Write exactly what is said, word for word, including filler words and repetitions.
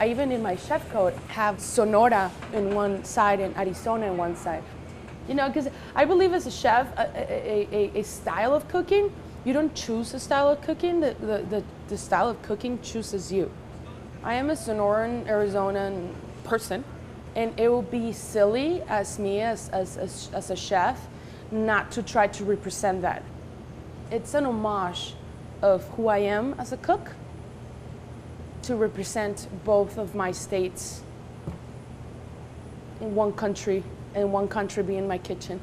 I even in my chef coat have Sonora in one side and Arizona in one side. You know, because I believe as a chef, a, a, a, a style of cooking, you don't choose the style of cooking, the, the, the, the style of cooking chooses you. I am a Sonoran, Arizonan person, and it will be silly as me, as, as, as, as a chef, not to try to represent that. It's an homage of who I am as a cook to represent both of my states in one country, and one country being my kitchen.